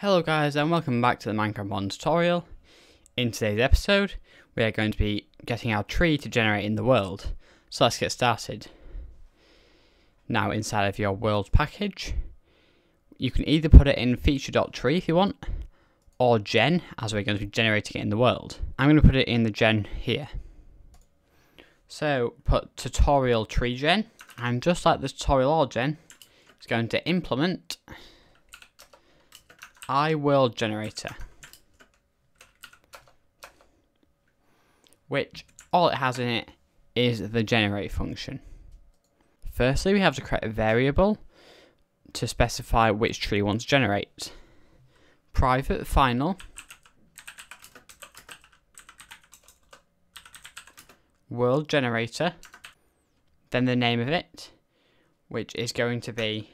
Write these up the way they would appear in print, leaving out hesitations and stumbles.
Hello guys and welcome back to the Minecraft Modern tutorial. In today's episode we are going to be getting our tree to generate in the world. So let's get started. Now inside of your world package you can either put it in feature.tree if you want or gen, as we're going to be generating it in the world. I'm going to put it in the gen here. So put TutorialTreeGen and just like this TutorialAllGen it's going to implement iWorld generator, which all it has in it is the generate function. Firstly, we have to create a variable to specify which tree we want to generate. Private final world generator, then the name of it, which is going to be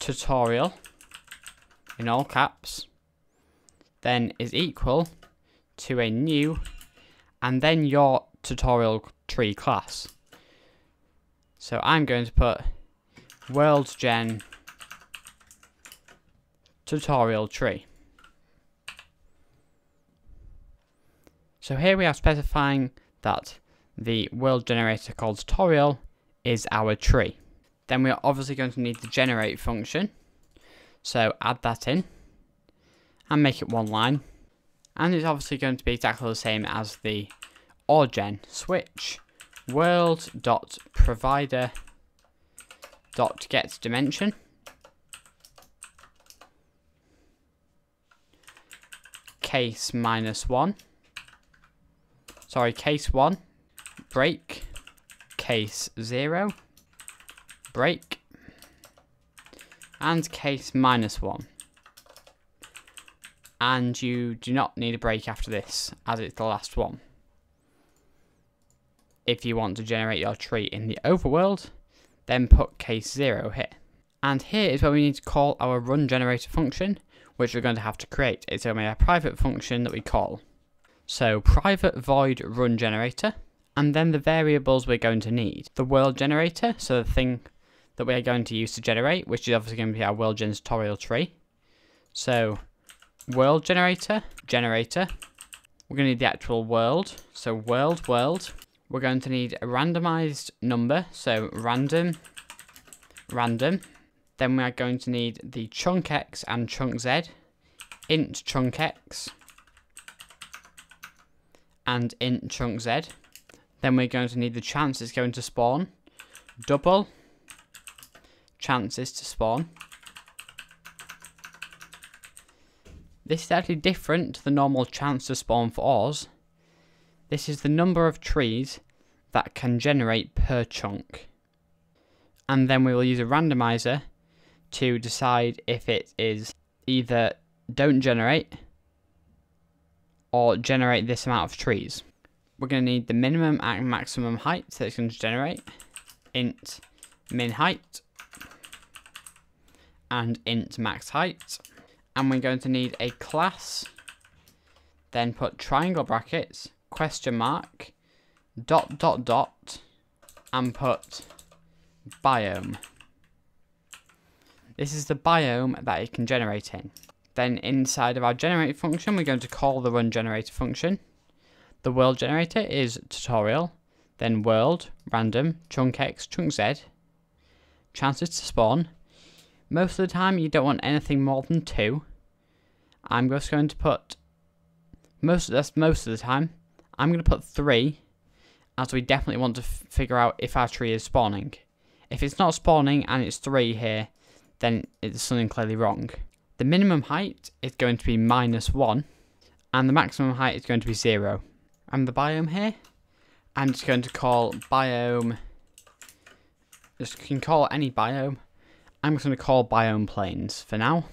tutorial in all caps, then is equal to a new, and then your tutorial tree class. So I'm going to put world gen tutorial tree. So here we are specifying that the world generator called tutorial is our tree. Then we are obviously going to need the generate function. So add that in and make it one line, and it's obviously going to be exactly the same as the allGen. Switch world.provider.getDimension case 1 break case 0 break and case -1, and you do not need a break after this as it's the last one. If you want to generate your tree in the overworld then put case 0 here, and here is where we need to call our run generator function, which we're going to have to create. It's only a private function that we call. So private void run generator, and then the variables we're going to need. The world generator, so the thing that we are going to use to generate, which is obviously going to be our world gen tutorial tree. So world generator, we're going to need the actual world, so world. We're going to need a randomized number, so random. Then we are going to need the chunk x and chunk z, int chunk x and int chunk z. Then we're going to need the chance it's going to spawn, double chances to spawn. This is actually different to the normal chance to spawn for ores. This is the number of trees that can generate per chunk. And then we will use a randomizer to decide if it is either don't generate or generate this amount of trees. We're going to need the minimum and maximum height that it's going to generate, int min height and int max height, and we're going to need a class, then put triangle brackets, question mark, ... and put biome. This is the biome that it can generate in. Then inside of our generate function we're going to call the run generator function. The world generator is tutorial, then world, random, chunk x, chunk z, chances to spawn. Most of the time you don't want anything more than 2. I'm just going to put I'm going to put 3, as we definitely want to figure out if our tree is spawning. If it's not spawning and it's 3 here, then it's something clearly wrong. The minimum height is going to be -1 and the maximum height is going to be 0. And the biome here, I'm just going to call biome, just can call any biome. I'm just going to call biome plains for now,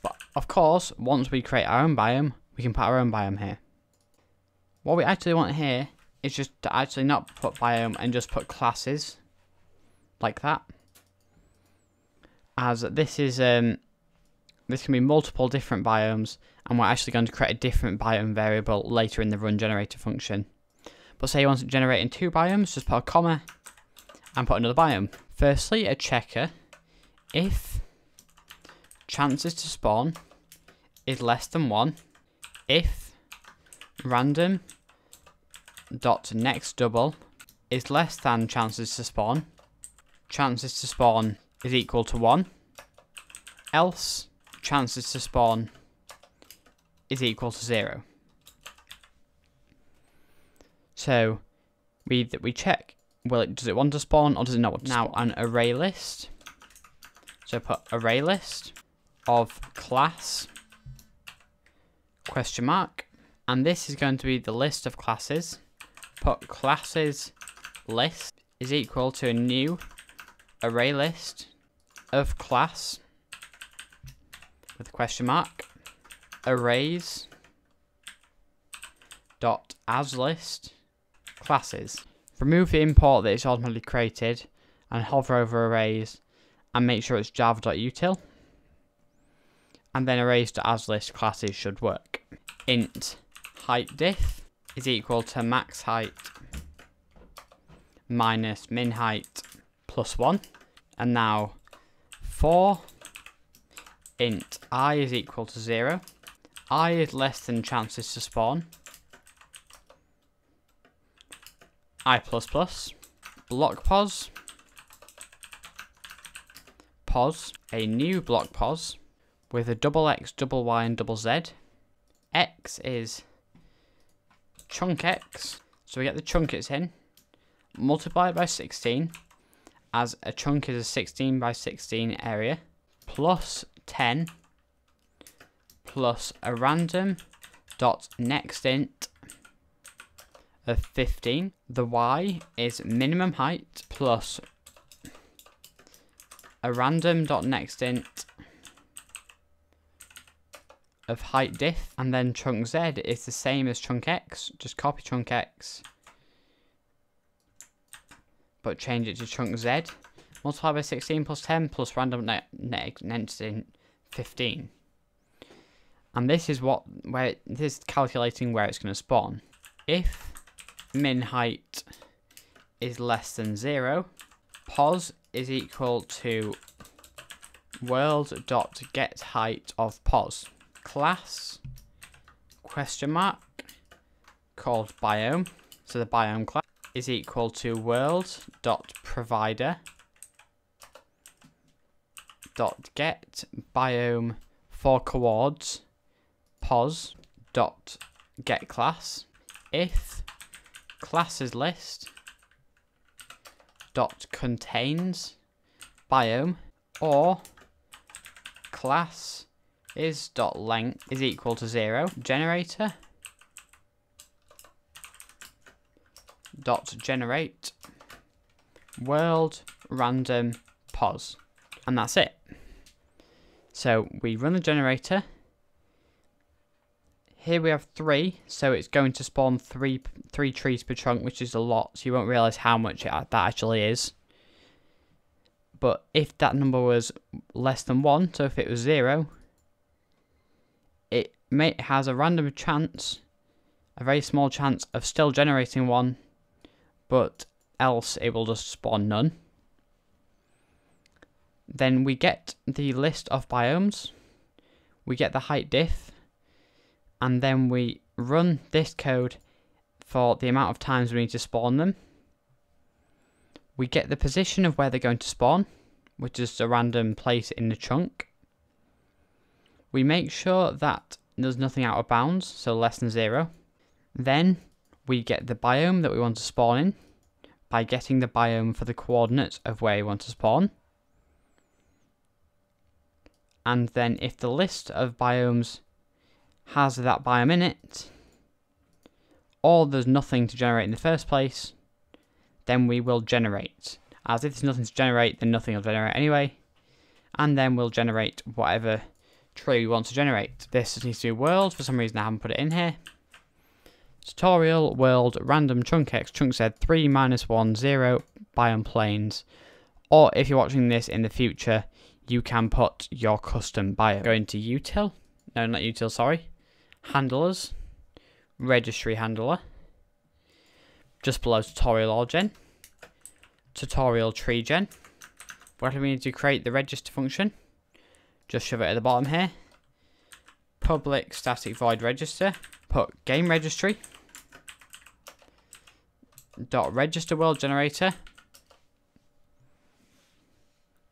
but of course once we create our own biome we can put our own biome here. What we actually want here is just to actually not put biome and just put classes like that, as this is this can be multiple different biomes and we're actually going to create a different biome variable later in the run generator function. But say you want to generate in 2 biomes, just put a comma and put another biome. Firstly, a checker if chances to spawn is less than 1 if random dot next double is less than chances to spawn is equal to 1, else chances to spawn is equal to 0. So we check, does it want to spawn or does it not want to spawn? Now an array list, so put array list of class question mark, and this is going to be the list of classes. Put classes list is equal to a new array list of class with a question mark, arrays dot as list classes. Remove the import that it's automatically created and hover over arrays and make sure it's java.util, and then arrays.asList classes should work. Int height diff is equal to max height minus min height plus 1. And now for int I is equal to 0. I is less than chances to spawn. I++, block pos, a new block pos with a double x, double y, and double z. X is chunk x, so we get the chunk it's in, multiply it by 16, as a chunk is a 16 by 16 area, plus 10, plus a random dot next int of 15. The y is minimum height plus a random dot next int of height diff, and then chunk z is the same as chunk x. Just copy chunk x, but change it to chunk z. Multiply by 16 plus 10 plus random next int 15. And this is this is calculating where it's going to spawn. If min height is less than 0, pos is equal to world dot get height of pos, class question mark called biome, so the biome class is equal to world dot provider dot get biome for coords pos dot get class. If classes list dot contains biome or class is dot length is equal to 0, generator dot generate world random pos, and that's it. So we run the generator. Here we have 3, so it's going to spawn three trees per chunk, which is a lot, so you won't realise how much that actually is. But if that number was less than 1, so if it was 0, it has a random chance, a very small chance of still generating 1, but else it will just spawn none. Then we get the list of biomes, we get the height diff, and then we run this code for the amount of times we need to spawn them. We get the position of where they're going to spawn, which is a random place in the chunk. We make sure that there's nothing out of bounds, so less than 0. Then we get the biome that we want to spawn in by getting the biome for the coordinates of where you want to spawn. And then if the list of biomes has that biome in it, or there's nothing to generate in the first place, then we will generate. As if there's nothing to generate, then nothing will generate anyway, and then we'll generate whatever tree we want to generate. This needs to be world, for some reason I haven't put it in here. Tutorial world random chunk x chunk z 3 minus 1 0 biome planes, or if you're watching this in the future, you can put your custom biome. Going to util, no, not util, sorry, handlers, registry handler, just below TutorialAllGen, TutorialTreeGen. What do we need to create the register function? just shove it at the bottom here. Public static void register. Put game registry dot register world generator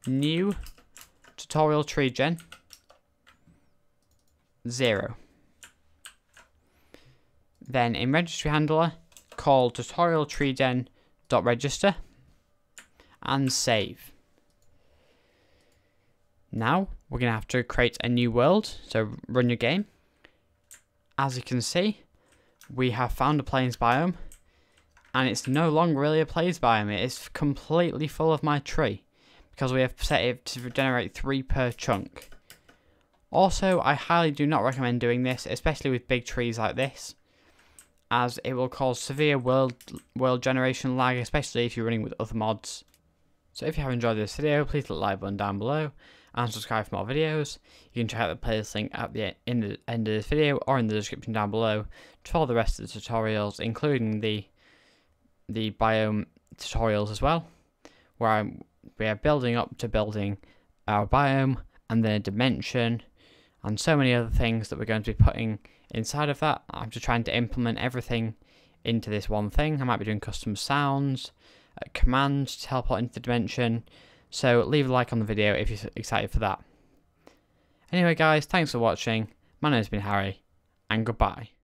new tutorial tree gen 0. Then in registry handler, call TutorialTreeGen.register and save. Now we're going to have to create a new world, so run your game. As you can see, we have found a plains biome, and it's no longer really a plains biome, it is completely full of my tree, because we have set it to generate 3 per chunk. Also, I highly do not recommend doing this, especially with big trees like this, as it will cause severe world generation lag, especially if you're running with other mods. So if you have enjoyed this video, please hit the like button down below and subscribe for more videos. You can check out the playlist link at the end of this video or in the description down below to follow the rest of the tutorials, including the biome tutorials as well, where we are building up to building our biome and the dimension and so many other things that we're going to be putting inside of that. I'm just trying to implement everything into this one thing. I might be doing custom sounds, a command to teleport into the dimension. So leave a like on the video if you're excited for that. Anyway guys, thanks for watching. My name's been Harry, and goodbye.